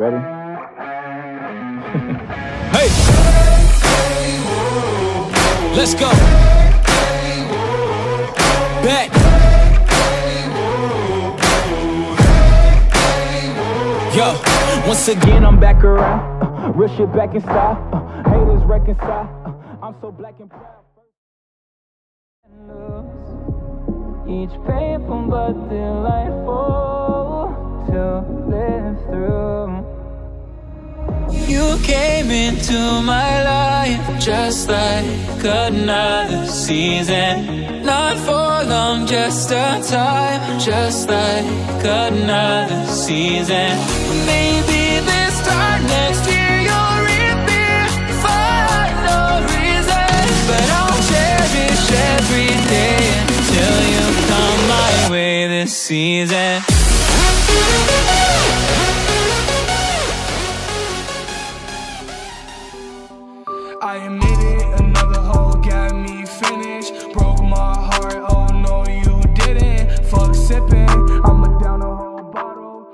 ready? Hey! Let's go! Back! Yo, once again I'm back around, real shit back in style, haters reconcile, I'm so black and proud. Each painful but delightful to live through. You came into my life just like another season, not for long, just a time, just like another season. Maybe this time next year this season. I made it, another hole got me finished.